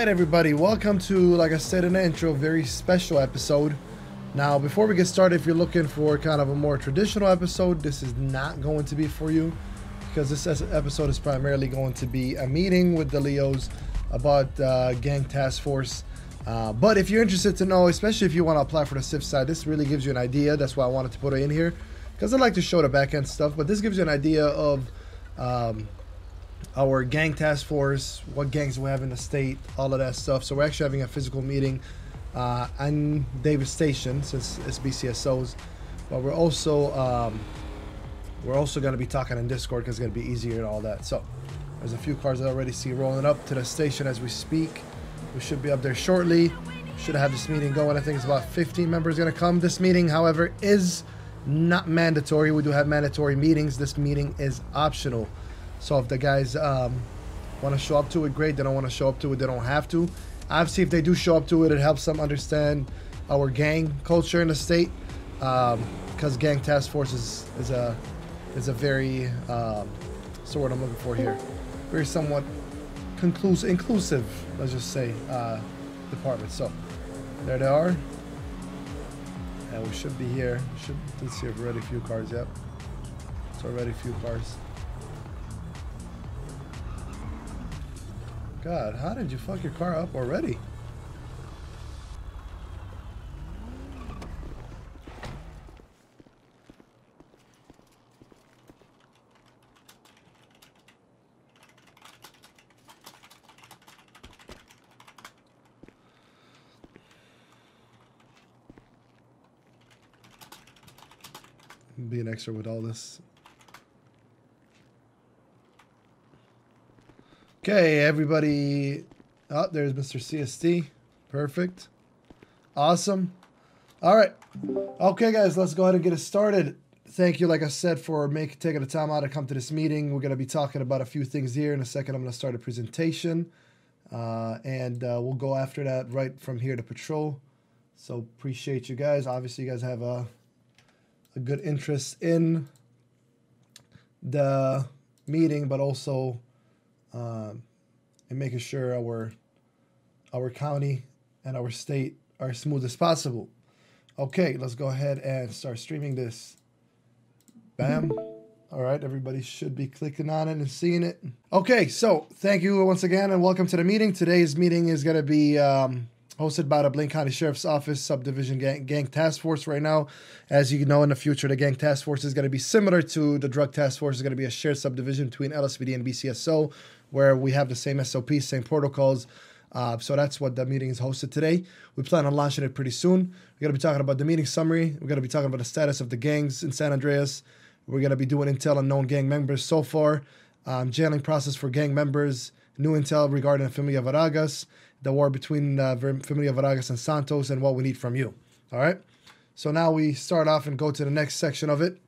Everybody, welcome to, like I said in the intro, very special episode. Now before we get started, if you're looking for kind of a more traditional episode, this is not going to be for you, because this episode is primarily going to be a meeting with the Leos about Gang Task Force. But if you're interested to know, especially if you want to apply for the SIF side, this really gives you an idea. That's why I wanted to put it in here, because I like to show the back end stuff, but this gives you an idea of our gang task force, what gangs we have in the state, all of that stuff. So we're actually having a physical meeting on Davis Station, since it's BCSOs, but we're also going to be talking in Discord, because it's going to be easier and all that. So there's a few cars I already see rolling up to the station as we speak. We should be up there shortly. Should have this meeting going. I think it's about 15 members going to come. This meeting, however, is not mandatory. We do have mandatory meetings. This meeting is optional. So if the guys want to show up to it, great. They don't want to show up to it, they don't have to. Obviously, if they do show up to it, it helps them understand our gang culture in the state, because gang task force is a very so what I'm looking for here, very somewhat inclusive, let's just say, department. So there they are, and we should be here. Let's see if we're already a few cars. Yep, it's already a few cars. God, how did you fuck your car up already? Be an extra with all this. Okay, everybody. Oh, there's Mr. CST. Perfect. Awesome. All right. Okay, guys, let's go ahead and get it started. Thank you, like I said, for taking the time out to come to this meeting. We're going to be talking about a few things here. In a second, I'm going to start a presentation. And we'll go after that right from here to patrol. So appreciate you guys. Obviously, you guys have a good interest in the meeting, but also... and making sure our county and our state are as smooth as possible. Okay, let's go ahead and start streaming this. Bam. All right, everybody should be clicking on it and seeing it. Okay, so thank you once again and welcome to the meeting. Today's meeting is going to be hosted by the Blaine County Sheriff's Office Subdivision Gang Task Force right now. As you know, in the future, the Gang Task Force is going to be similar to the Drug Task Force. It's going to be a shared subdivision between LSPD and BCSO, where we have the same SOPs, same protocols. So that's what the meeting is hosted today. We plan on launching it pretty soon. We're going to be talking about the meeting summary. We're going to be talking about the status of the gangs in San Andreas. We're going to be doing intel on known gang members so far, jailing process for gang members, new intel regarding Familia Vargas, the war between Familia Vargas and Santos, and what we need from you. All right? So now we start off and go to the next section of it.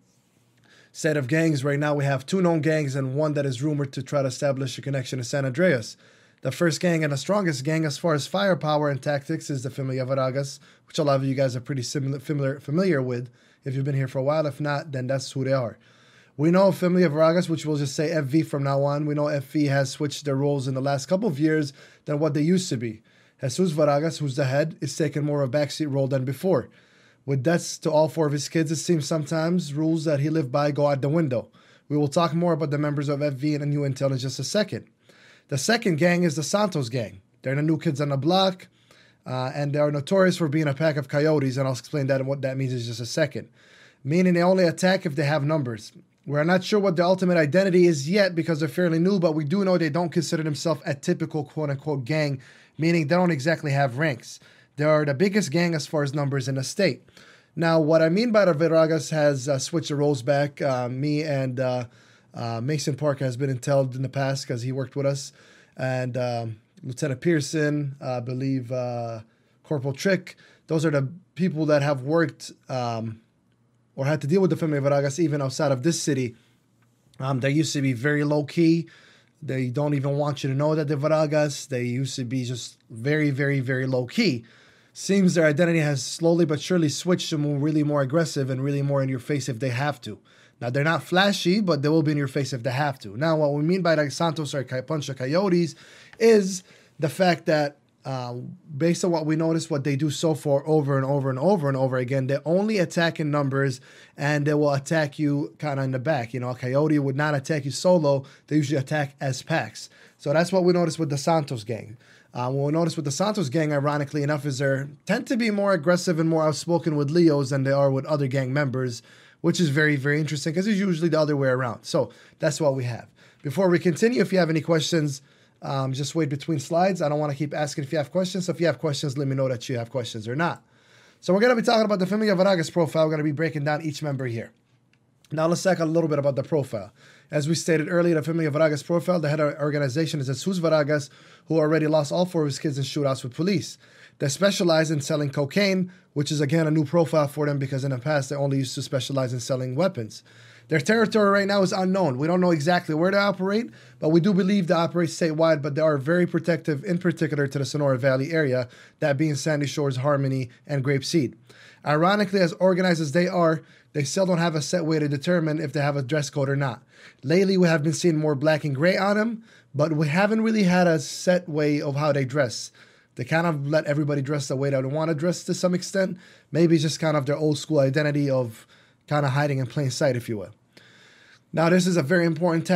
Set of gangs. Right now we have two known gangs and one that is rumored to try to establish a connection to San Andreas. The first gang and the strongest gang as far as firepower and tactics is the Familia Vargas, which a lot of you guys are pretty familiar with if you've been here for a while. If not, then that's who they are. We know Familia Vargas, which we'll just say FV from now on. We know FV has switched their roles in the last couple of years than what they used to be. Jesus Vargas, who's the head, is taking more of a backseat role than before. With deaths to all four of his kids, it seems sometimes rules that he lived by go out the window. We will talk more about the members of FV and new intel in just a second. The second gang is the Santos gang. They're the new kids on the block, and they are notorious for being a pack of coyotes, and I'll explain that and what that means in just a second. Meaning they only attack if they have numbers. We're not sure what their ultimate identity is yet because they're fairly new, but we do know they don't consider themselves a typical quote-unquote gang, meaning they don't exactly have ranks. They are the biggest gang as far as numbers in the state. Now, what I mean by the Vargas has switched the roles back. Me and Mason Parker has been intel in the past because he worked with us. And Lieutenant Pearson, I believe Corporal Trick. Those are the people that have worked... or had to deal with the Familia Vargas even outside of this city. They used to be very low-key. They don't even want you to know that the Vargas. They used to be just very, very, very low-key. Seems their identity has slowly but surely switched to really more aggressive and really more in your face if they have to. Now, they're not flashy, but they will be in your face if they have to. Now, what we mean by like Santos or Puncha Coyotes is the fact that based on what we notice, what they do so far over and over and over and over again, they only attack in numbers and they will attack you kind of in the back. You know, a coyote would not attack you solo. They usually attack as packs. So that's what we notice with the Santos gang. What we notice with the Santos gang, ironically enough, is they tend to be more aggressive and more outspoken with Leos than they are with other gang members, which is very, very interesting because it's usually the other way around. So that's what we have. Before we continue, if you have any questions, just wait between slides. I don't want to keep asking if you have questions. So if you have questions, let me know that you have questions or not. So we're going to be talking about the Familia Vargas profile. We're going to be breaking down each member here. Now let's talk a little bit about the profile. As we stated earlier, the Familia Vargas profile, the head of the organization is Jesus Vargas, who already lost all four of his kids in shootouts with police. They specialize in selling cocaine, which is again a new profile for them because in the past they only used to specialize in selling weapons. Their territory right now is unknown. We don't know exactly where they operate, but we do believe they operate statewide, but they are very protective, in particular to the Sonora Valley area, that being Sandy Shores, Harmony, and Grape Seed. Ironically, as organized as they are, they still don't have a set way to determine if they have a dress code or not. Lately, we have been seeing more black and gray on them, but we haven't really had a set way of how they dress. They kind of let everybody dress the way that they want to dress to some extent. Maybe just kind of their old school identity of kind of hiding in plain sight, if you will. Now, this is a very important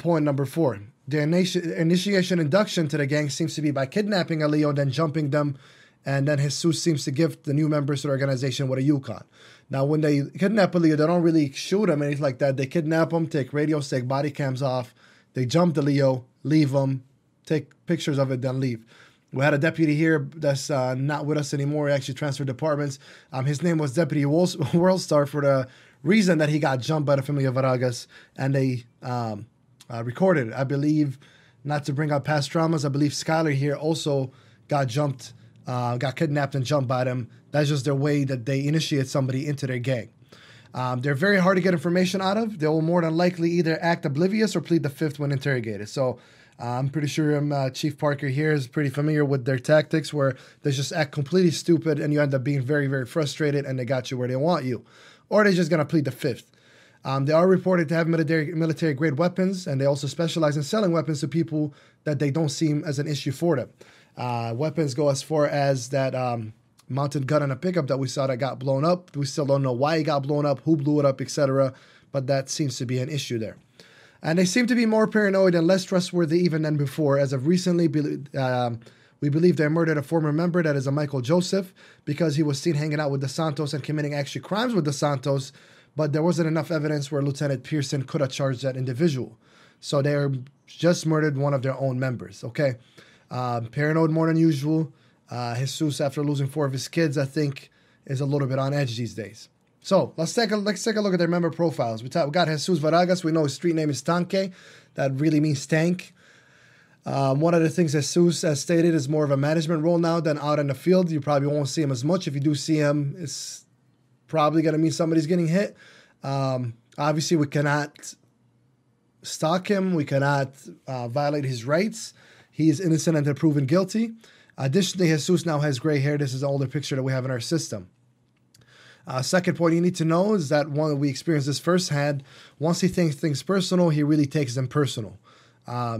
point, number four. The initiation induction to the gang seems to be by kidnapping a Leo, then jumping them, and then Jesus seems to gift the new members to the organization with a Yukon. Now, when they kidnap a Leo, they don't really shoot him, anything like that. They kidnap him, take radios, take body cams off. They jump the Leo, leave him, take pictures of it, then leave. We had a deputy here that's not with us anymore. He actually transferred departments. His name was Deputy Wolf, Worldstar, for the reason that he got jumped by the Familia Vargas, and they recorded it. I believe, not to bring up past traumas, I believe Skyler here also got jumped, got kidnapped and jumped by them. That's just their way that they initiate somebody into their gang. They're very hard to get information out of. They will more than likely either act oblivious or plead the fifth when interrogated. So I'm pretty sure Chief Parker here is pretty familiar with their tactics, where they just act completely stupid and you end up being very, very frustrated and they got you where they want you. Or they're just going to plead the fifth. They are reported to have military-grade weapons, and they also specialize in selling weapons to people that they don't seem as an issue for them. Weapons go as far as that mounted gun in a pickup that we saw that got blown up. We still don't know why it got blown up, who blew it up, etc. But that seems to be an issue there. And they seem to be more paranoid and less trustworthy even than before. As of recently, we believe they murdered a former member, that is a Michael Joseph, because he was seen hanging out with the Santos and committing actual crimes with the Santos, but there wasn't enough evidence where Lieutenant Pearson could have charged that individual. So they just murdered one of their own members, okay? Paranoid more than usual. Jesus, after losing four of his kids, I think is a little bit on edge these days. So let's take a look at their member profiles. We got Jesus Vargas. We know his street name is Tanque. That really means tank. One of the things Jesus has stated is more of a management role now than out in the field. You probably won't see him as much. If you do see him, it's probably going to mean somebody's getting hit. Obviously, we cannot stalk him. We cannot violate his rights. He is innocent until proven guilty. Additionally, Jesus now has gray hair. This is the older picture that we have in our system. Second point you need to know is that one we experienced this firsthand. Once he thinks things personal, he really takes them personal.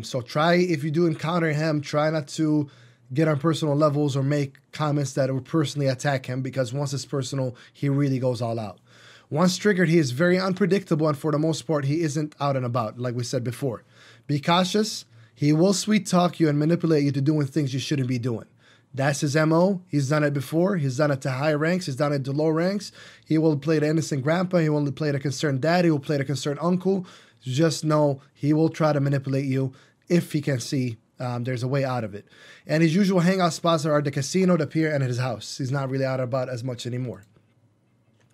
So try, if you do encounter him, try not to get on personal levels or make comments that will personally attack him, because once it's personal, he really goes all out. Once triggered, he is very unpredictable, and for the most part, he isn't out and about, like we said before. Be cautious. He will sweet talk you and manipulate you to doing things you shouldn't be doing. That's his MO. He's done it before. He's done it to high ranks. He's done it to low ranks. He will play the innocent grandpa. He will play the concerned dad. He will play the concerned uncle. Just know he will try to manipulate you if he can see there's a way out of it. And his usual hangout spots are the casino, the pier, and his house. He's not really out about as much anymore.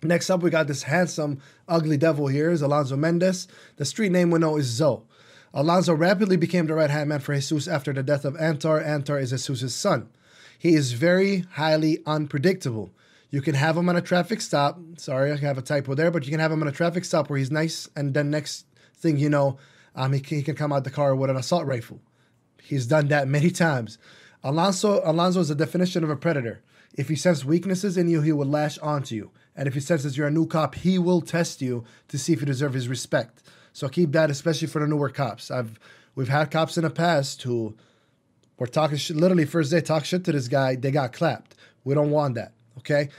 Next up, we got this handsome, ugly devil here is Alonzo Mendes. The street name we know is Zoe. Alonzo rapidly became the right-hand man for Jesus after the death of Antar. Antar is Jesus' son. He is very highly unpredictable. You can have him on a traffic stop. Sorry, I have a typo there, but you can have him on a traffic stop where he's nice, and then next thing you know, he can come out the car with an assault rifle. He's done that many times. Alonzo is the definition of a predator. If he senses weaknesses in you, he will lash onto you. And if he senses you're a new cop, he will test you to see if you deserve his respect. So keep that, especially for the newer cops. We've had cops in the past who were talking shit, literally first day talk shit to this guy, they got clapped. We don't want that, okay?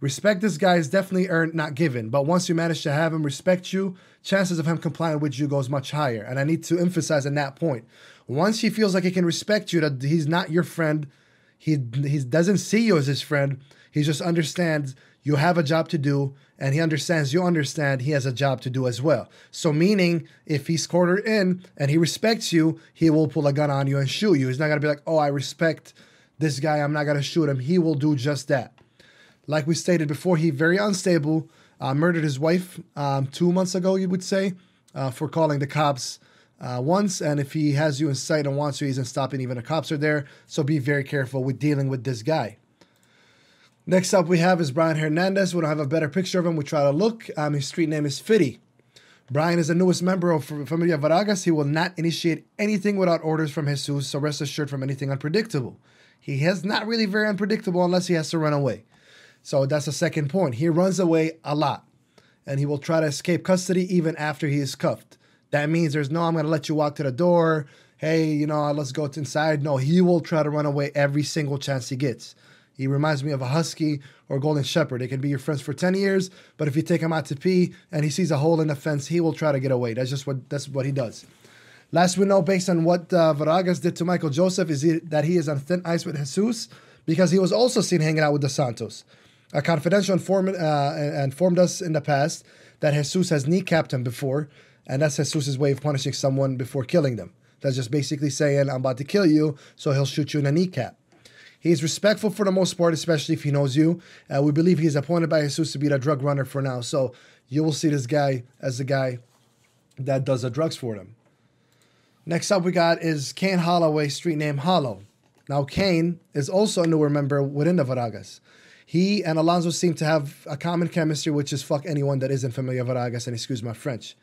Respect this guy is definitely earned, not given. But once you manage to have him respect you, chances of him complying with you goes much higher. And I need to emphasize on that point. Once he feels like he can respect you, that he's not your friend, he doesn't see you as his friend, he just understands you have a job to do, and he understands you understand he has a job to do as well. So meaning, if he's quartered in and he respects you, he will pull a gun on you and shoot you. He's not going to be like, oh, I respect this guy, I'm not going to shoot him. He will do just that. Like we stated before, he very unstable, murdered his wife 2 months ago, you would say, for calling the cops once. And if he has you in sight and wants you, he isn't stopping, even the cops are there. So be very careful with dealing with this guy. Next up we have is Brian Hernandez. We don't have a better picture of him. We try to look. His street name is Fitty. Brian is the newest member of Familia Vargas. He will not initiate anything without orders from Jesus, so rest assured from anything unpredictable. He is not really very unpredictable unless he has to run away. So that's the second point. He runs away a lot, and he will try to escape custody even after he is cuffed. That means there's no, I'm going to let you out to the door. Hey, you know, let's go inside. No, he will try to run away every single chance he gets. He reminds me of a Husky or Golden Shepherd. They can be your friends for 10 years, but if you take him out to pee and he sees a hole in the fence, he will try to get away. That's just what he does. Last we know, based on what Vargas did to Michael Joseph, is that he is on thin ice with Jesus because he was also seen hanging out with the Santos. A confidential informant informed us in the past that Jesus has kneecapped him before, and that's Jesus's way of punishing someone before killing them. That's just basically saying, I'm about to kill you, so he'll shoot you in a kneecap. He's respectful for the most part, especially if he knows you. We believe he's appointed by Jesus to be the drug runner for now, so you will see this guy as the guy that does the drugs for them. Next up we got is Kane Holloway, street name Hollow. Now Kane is also a newer member within the Vargas. He and Alonzo seem to have a common chemistry, which is fuck anyone that isn't Familia Vargas, and excuse my French.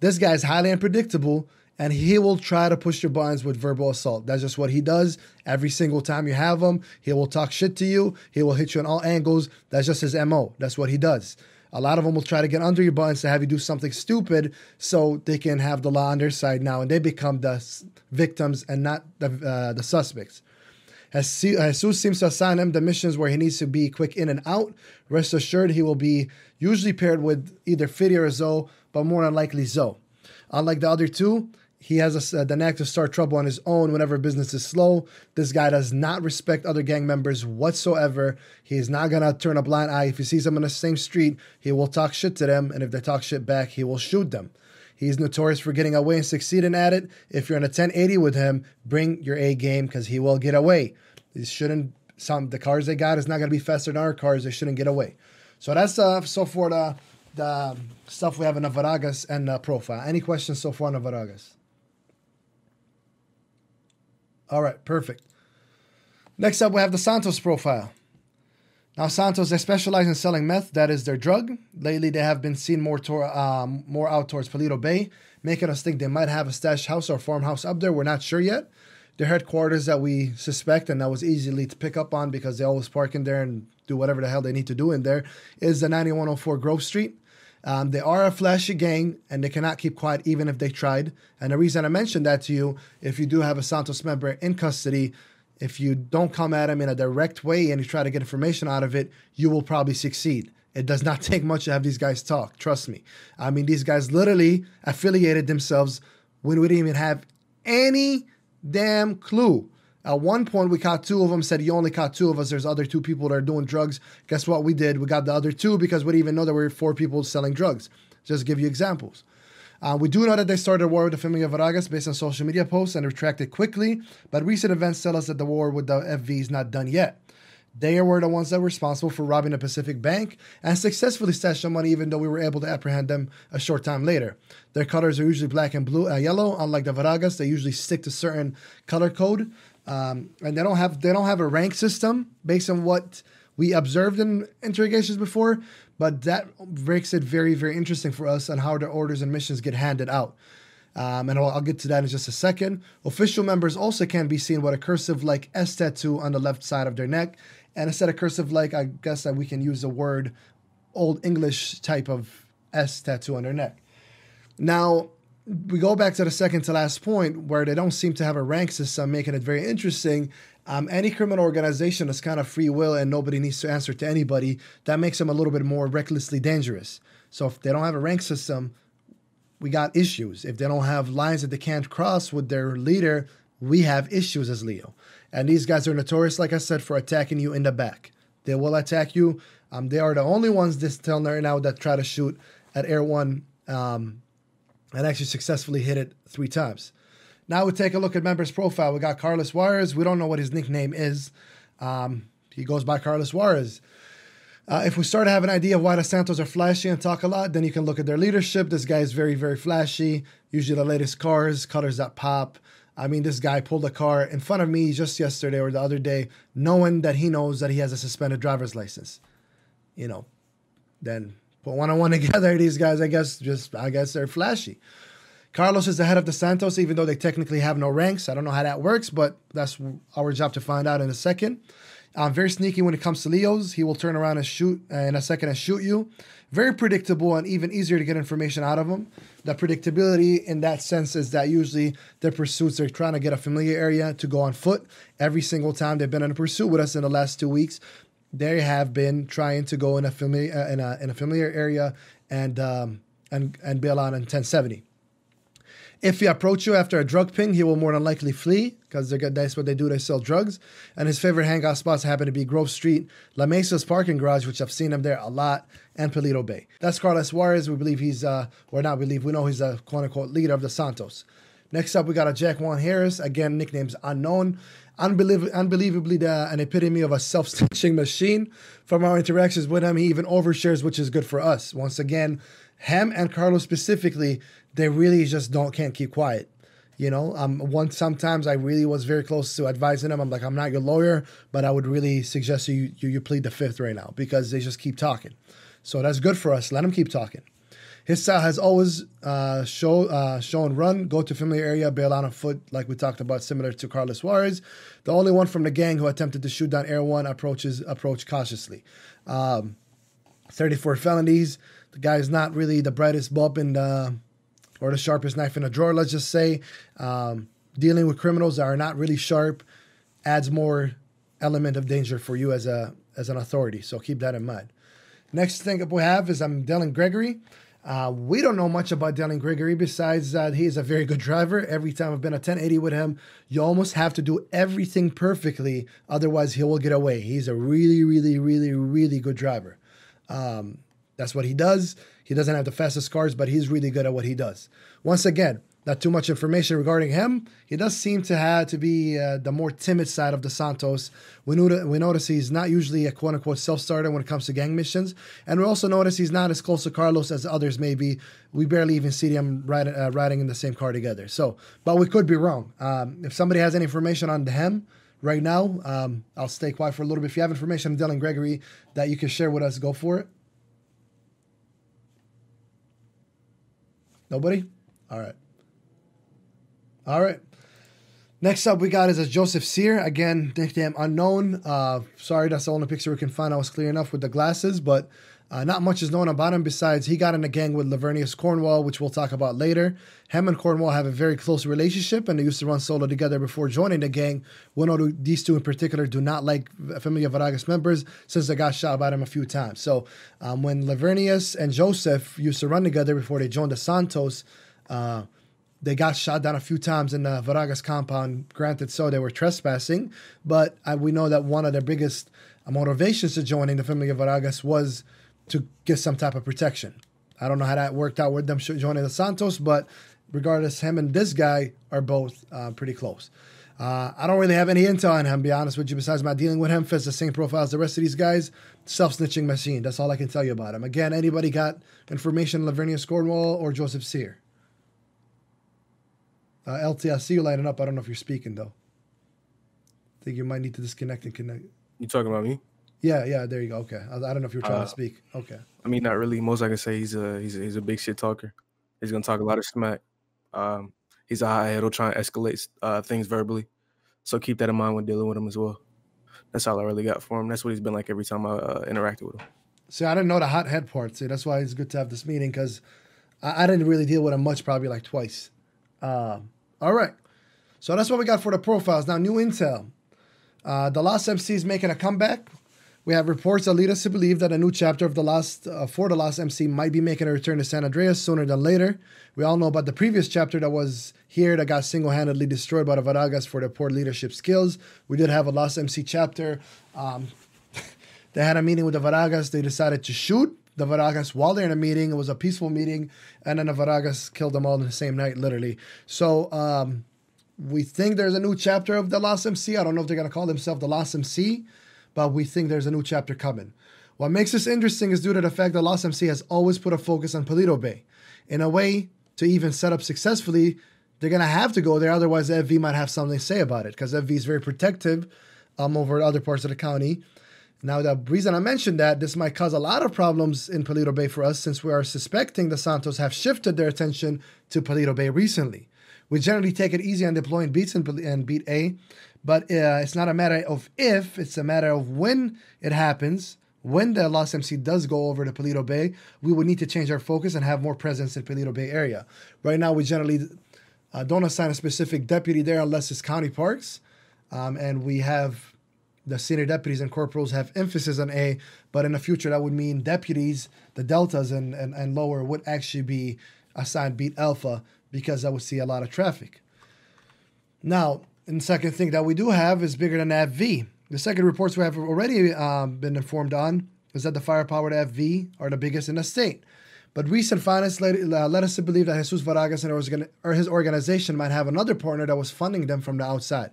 This guy is highly unpredictable, and he will try to push your buttons with verbal assault. That's just what he does. Every single time you have him, he will talk shit to you. He will hit you on all angles. That's just his MO. That's what he does. A lot of them will try to get under your buttons to have you do something stupid so they can have the law on their side now, and they become the victims and not the suspects. Jesus seems to assign him the missions where he needs to be quick in and out. Rest assured, he will be usually paired with either Fiddy or Zoe, but more than likely Zoe. Unlike the other two, he has the knack to start trouble on his own whenever business is slow. This guy does not respect other gang members whatsoever. He is not going to turn a blind eye. If he sees them in the same street, he will talk shit to them, and if they talk shit back, he will shoot them. He's notorious for getting away and succeeding at it. If you're in a 1080 with him, bring your A game because he will get away. The cars they got is not going to be faster than our cars. They shouldn't get away. So that's so for the stuff we have in the Vargas and the profile. Any questions so far on the Vargas? All right, perfect. Next up, we have the Santos profile. Now, Santos, they specialize in selling meth. That is their drug. Lately, they have been seen more out towards Palito Bay, making us think they might have a stash house or farmhouse up there. We're not sure yet. Their headquarters that we suspect, and that was easily to pick up on because they always park in there and do whatever the hell they need to do in there, is the 9104 Grove Street. They are a flashy gang, and they cannot keep quiet even if they tried. And the reason I mentioned that to you, if you do have a Santos member in custody, if you don't come at him in a direct way and you try to get information out of it, you will probably succeed. It does not take much to have these guys talk. Trust me. I mean, these guys literally affiliated themselves when we didn't even have any damn clue. At one point, we caught two of them, said, you only caught two of us. There's other two people that are doing drugs. Guess what we did? We got the other two because we didn't even know there were four people selling drugs. Just to give you examples. We do know that they started a war with the Familia Vargas based on social media posts and retracted quickly, but recent events tell us that the war with the FV is not done yet. They were the ones that were responsible for robbing the Pacific Bank and successfully stashed the money, even though we were able to apprehend them a short time later. Their colors are usually black and blue, yellow. Unlike the Vargas, they usually stick to certain color code, and they don't have a rank system based on what we observed in interrogations before. But that makes it very, very interesting for us on how the orders and missions get handed out. And I'll get to that in just a second. Official members also can be seen with a cursive-like S tattoo on the left side of their neck And instead of cursive, like, I guess that we can use a word, Old English type of S tattoo on their neck. Now, we go back to the second to last point where they don't seem to have a rank system, making it very interesting. Any criminal organization is kind of free will and nobody needs to answer to anybody. That makes them a little bit more recklessly dangerous. So if they don't have a rank system, we got issues. If they don't have lines that they can't cross with their leader, we have issues as Leo. And these guys are notorious, like I said, for attacking you in the back. They will attack you. They are the only ones this telling right now that try to shoot at Air One and actually successfully hit it 3 times. Now we take a look at member's profile. We got Carlos Juarez. We don't know what his nickname is. He goes by Carlos Juarez. If we start to have an idea of why the Santos are flashy and talk a lot, then you can look at their leadership. This guy is very, very flashy. Usually the latest cars, colors that pop. I mean, this guy pulled a car in front of me just yesterday or the other day, knowing that he knows that he has a suspended driver's license. You know, then put one-on-one together. These guys, I guess they're flashy. Carlos is the head of the Santos, even though they technically have no ranks. I don't know how that works, but that's our job to find out in a second. Very sneaky when it comes to Leos. He will turn around and shoot in a second and shoot you. Very predictable and even easier to get information out of them. The predictability in that sense is that usually their pursuits are trying to get a familiar area to go on foot. Every single time they've been on a pursuit with us in the last 2 weeks, they have been trying to go in a familiar area and bail out in 1070. If he approaches you after a drug ping, he will more than likely flee because that's what they do. They sell drugs. And his favorite hangout spots happen to be Grove Street, La Mesa's parking garage, which I've seen him there a lot, and Palito Bay. That's Carlos Juarez. We believe he's, or not believe, we know he's a quote-unquote leader of the Santos. Next up, we got a Jack Juan Harris. Again, nickname's unknown. Unbelievably, an epitome of a self-stitching machine. From our interactions with him, he even overshares, which is good for us. Once again, him and Carlos specifically, they really just can't keep quiet. You know, sometimes I really was very close to advising them. I'm like, I'm not your lawyer, but I would really suggest you plead the fifth right now because they just keep talking. So that's good for us. Let them keep talking. His style has always show and run, go to familiar area, bail out on foot, like we talked about, similar to Carlos Juarez. The only one from the gang who attempted to shoot down Air One approached cautiously. 34 felonies. The guy is not really the brightest bulb in the, or the sharpest knife in the drawer, let's just say. Dealing with criminals that are not really sharp adds more element of danger for you as an authority. So keep that in mind. Next thing that we have is Dylan Gregory. We don't know much about Dylan Gregory besides that he's a very good driver. Every time I've been a 1080 with him, you almost have to do everything perfectly. Otherwise, he will get away. He's a really, really, really, really good driver. That's what he does. He doesn't have the fastest cars, but he's really good at what he does. Once again, not too much information regarding him. He does seem to have to be the more timid side of the Santos. We notice he's not usually a quote-unquote self-starter when it comes to gang missions. And we also notice he's not as close to Carlos as others may be. We barely even see them riding in the same car together. So, but we could be wrong. If somebody has any information on him right now, I'll stay quiet for a little bit. If you have information on Dylan Gregory that you can share with us, go for it. Nobody? All right. All right. Next up we got is Joseph Sear. Again, nickname unknown. Sorry, that's the only picture we can find. I was clear enough with the glasses, but not much is known about him besides he got in a gang with Lavernius Cornwall, which we'll talk about later. Him and Cornwall have a very close relationship, and they used to run solo together before joining the gang. We know these two in particular do not like Familia Vargas members since they got shot by them a few times. So when Lavernius and Joseph used to run together before they joined the Santos, they got shot down a few times in the Vargas compound. Granted, so they were trespassing, but we know that one of their biggest motivations to joining the Familia Vargas was to get some type of protection. I don't know how that worked out with them joining the Santos, but regardless, him and this guy are both pretty close. I don't really have any intel on him, be honest with you, besides my dealing with him. Fits the same profile as the rest of these guys. Self-snitching machine. That's all I can tell you about him. Again, anybody got information on Lavernius Cornwall or Joseph Sear? LT, I see you lighting up. I don't know if you're speaking, though. I think you might need to disconnect and connect. You talking about me? Yeah, there you go. Okay. I don't know if you were trying to speak. Okay. I mean, not really. Most I can say he's a big shit talker. He's going to talk a lot of smack. He's a high head. He'll try and escalate things verbally. So keep that in mind when dealing with him as well. that's all I really got for him. That's what he's been like every time I interacted with him. See, I didn't know the hothead part. See, that's why it's good to have this meeting, because I didn't really deal with him much, probably like twice. All right. So that's what we got for the profiles. Now, new intel. The Lost MC is making a comeback. We have reports that lead us to believe that a new chapter of for the Lost MC might be making a return to San Andreas sooner than later. We all know about the previous chapter that was here that got single-handedly destroyed by the Vargas for their poor leadership skills. We did have a Lost MC chapter. They had a meeting with the Vargas. They decided to shoot the Vargas while they're in a meeting. It was a peaceful meeting, and then the Vargas killed them all in the same night, literally. So we think there's a new chapter of the Lost MC. I don't know if they're going to call themselves the Lost MC, but we think there's a new chapter coming. What makes this interesting is due to the fact that Lost MC has always put a focus on Palito Bay. In a way, to even set up successfully, they're going to have to go there, otherwise the FV might have something to say about it, because FV is very protective over other parts of the county. Now, the reason I mentioned that, this might cause a lot of problems in Palito Bay for us, since we are suspecting the Santos have shifted their attention to Palito Bay recently. We generally take it easy on deploying beats and beat A, but it's not a matter of if, it's a matter of when it happens. When the Lost MC does go over to Palito Bay, we would need to change our focus and have more presence in Palito Bay area. Right now, we generally don't assign a specific deputy there unless it's county parks, and we have the senior deputies and corporals have emphasis on A, but in the future, that would mean deputies, the deltas and lower would actually be assigned beat alpha, because I would see a lot of traffic. Now, and the second thing that we do have is bigger than FV. The second reports we have already been informed on is that the firepower to FV are the biggest in the state. But recent finance led us to believe that Jesus Vargas or his organization might have another partner that was funding them from the outside.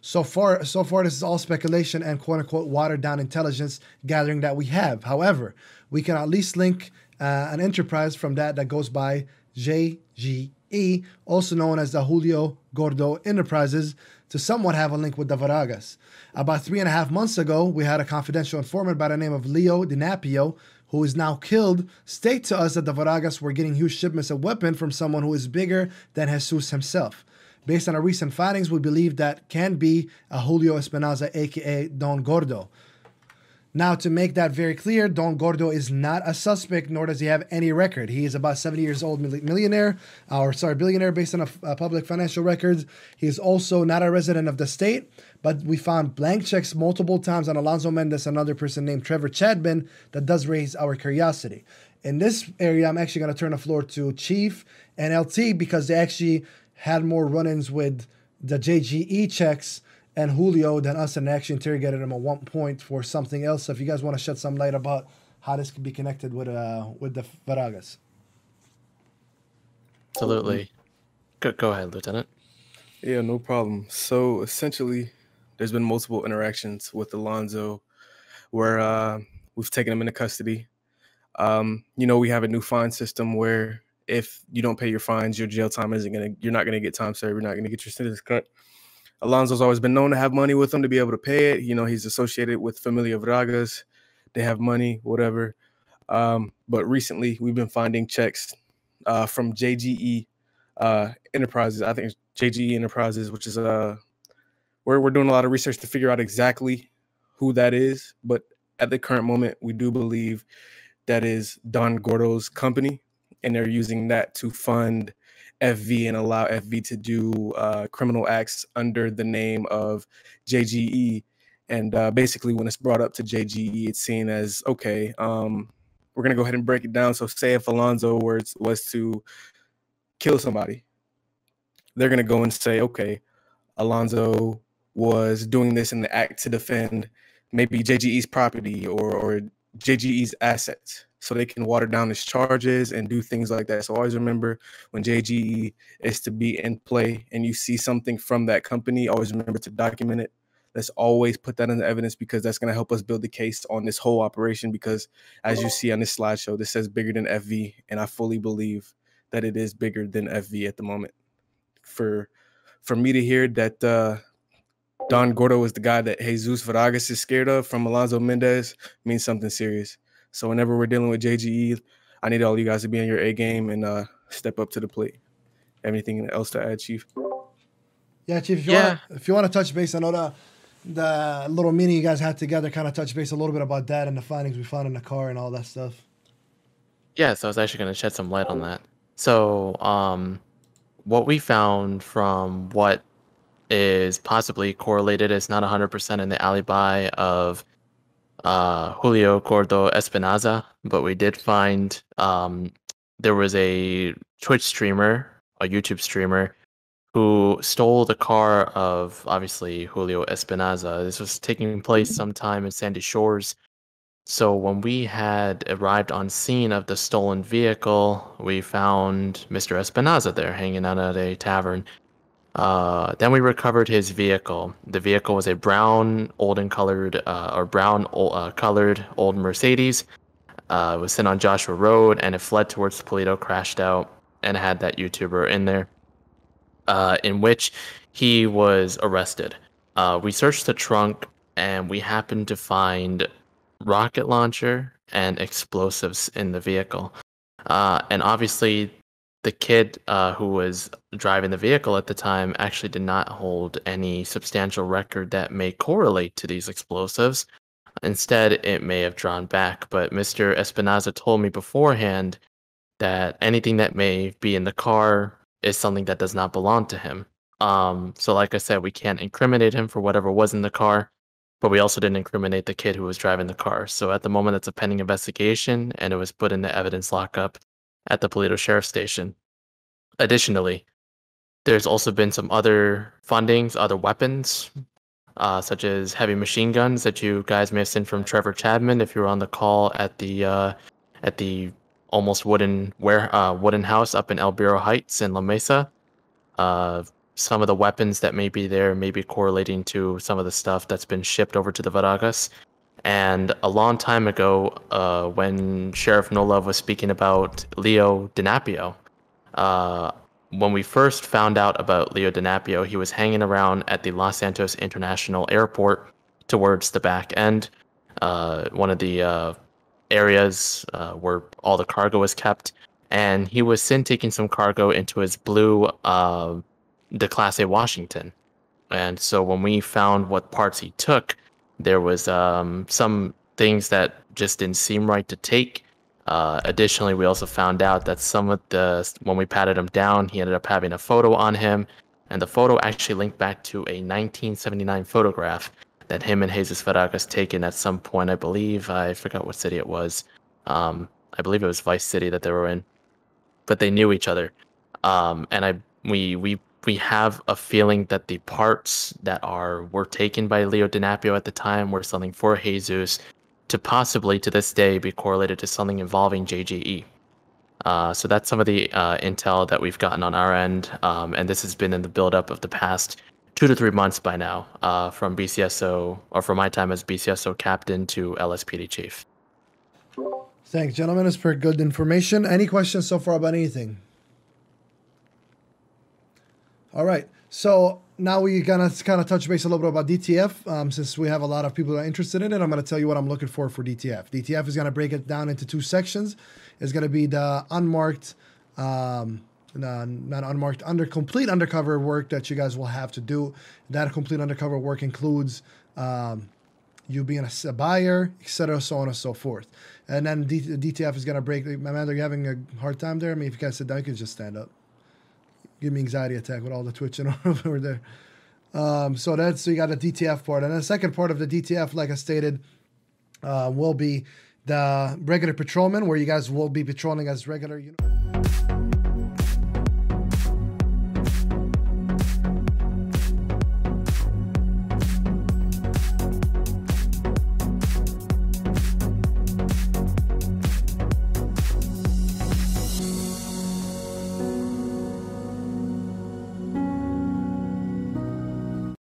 So far, this is all speculation and quote-unquote watered-down intelligence gathering that we have. However, we can at least link an enterprise from that goes by JGE, also known as the Julio Gordo Enterprises, to somewhat have a link with the Vargas. About 3.5 months ago, we had a confidential informant by the name of Leo DiNapio, who is now killed, state to us that the Vargas were getting huge shipments of weapons from someone who is bigger than Jesus himself. Based on our recent findings, we believe that can be a Julio Espinoza, a.k.a. Don Gordo. Now, to make that very clear, Don Gordo is not a suspect, nor does he have any record. He is about 70 years old, billionaire, based on public financial records. He is also not a resident of the state, but we found blank checks multiple times on Alonzo Mendes, another person named Trevor Chadman, that does raise our curiosity. In this area, I'm actually going to turn the floor to Chief and LT, because they actually had more run-ins with the JGE checks and Julio than us, and actually interrogated him at one point for something else. So if you guys want to shed some light about how this could be connected with the Vargas. Absolutely. Go ahead, Lieutenant. Yeah, no problem. So essentially, there's been multiple interactions with Alonzo where we've taken him into custody. You know, we have a new fine system where if you don't pay your fines, your jail time isn't going to, you're not going to get time served, you're not going to get your sentence cut. Alonzo's always been known to have money with him to be able to pay it. You know, he's associated with Familia Vargas. They have money, whatever. But recently, we've been finding checks from JGE Enterprises. I think JGE Enterprises, which is where we're doing a lot of research to figure out exactly who that is. But at the current moment, we do believe that is Don Gordo's company, and they're using that to fund FV and allow FV to do criminal acts under the name of JGE. And basically, when it's brought up to JGE, it's seen as, okay, we're going to go ahead and break it down. So say if Alonzo was to kill somebody, they're going to go and say, okay, Alonzo was doing this in the act to defend maybe JGE's property or JGE's assets. So they can water down his charges and do things like that. So always remember, when JGE is to be in play and you see something from that company, always remember to document it. Let's always put that in the evidence, because that's going to help us build the case on this whole operation. Because as you see on this slideshow, this says bigger than FV, and I fully believe that it is bigger than FV at the moment. For me to hear that Don Gordo is the guy that Jesus Vargas is scared of from Alonzo Mendes means something serious. So whenever we're dealing with JGE, I need all you guys to be in your A game and step up to the plate. Anything else to add, Chief? Yeah, Chief. If you want to touch base, I know that the little meeting you guys had together, kind of touch base a little bit about that and the findings we found in the car and all that stuff. Yeah, so I was actually going to shed some light on that. So what we found from what is possibly correlated, it's not 100% in the alibi of Julio Gordo Espinoza, but we did find there was a Twitch streamer, a YouTube streamer, who stole the car of, obviously, Julio Espinoza. This was taking place sometime in Sandy Shores. So when we had arrived on scene of the stolen vehicle, we found Mr. Espinoza there hanging out at a tavern. Then we recovered his vehicle. The vehicle was a brown, olden-colored, old Mercedes. It was sent on Joshua Road, and it fled towards Palito, crashed out, and had that YouTuber in there, in which he was arrested. We searched the trunk, and we happened to find rocket launcher and explosives in the vehicle. And obviously, the kid who was driving the vehicle at the time actually did not hold any substantial record that may correlate to these explosives. Instead, it may have drawn back. But Mr. Espinoza told me beforehand that anything that may be in the car is something that does not belong to him. So like I said, we can't incriminate him for whatever was in the car, but we also didn't incriminate the kid who was driving the car. So at the moment, it's a pending investigation, and it was put in the evidence lockup at the Palito Sheriff's Station. Additionally, there's also been some other fundings, other weapons, such as heavy machine guns that you guys may have seen from Trevor Chadman if you were on the call at the almost wooden house up in El Biro Heights in La Mesa. Some of the weapons that may be there may be correlating to some of the stuff that's been shipped over to the Vargas. And a long time ago, when Sheriff Nolov was speaking about Leo DiNapio, when we first found out about Leo DiNapio, he was hanging around at the Los Santos International Airport towards the back end, one of the areas where all the cargo was kept. And he was seen taking some cargo into his blue the Class A Washington. And so when we found what parts he took, there was some things that just didn't seem right to take. Additionally, we also found out that some of the, when we patted him down, he ended up having a photo on him, and the photo actually linked back to a 1979 photograph that him and Jesus Vargas taken at some point. I believe, I forgot what city it was. I believe it was Vice City that they were in, but they knew each other. And we have a feeling that the parts that were taken by Leo DiNapio at the time were something for Jesus to possibly, to this day, be correlated to something involving JGE. So that's some of the intel that we've gotten on our end, and this has been in the buildup of the past 2 to 3 months by now, from BCSO, or from my time as BCSO captain to LSPD chief. Thanks, gentlemen. It's for good information. Any questions so far about anything? All right, so now we're going to kind of touch base a little bit about DTF, since we have a lot of people that are interested in it. I'm going to tell you what I'm looking for DTF. DTF is going to break it down into 2 sections. It's going to be the unmarked, not unmarked, complete undercover work that you guys will have to do. That complete undercover work includes you being a buyer, etc., so on and so forth. And then DTF is going to break. Amanda, are you having a hard time there? I mean, if you guys sit down, you can just stand up. Give me anxiety attack with all the twitching over there. So you got the DTF part. And the second part of the DTF, like I stated, will be the regular patrolman, where you guys will be patrolling as regular.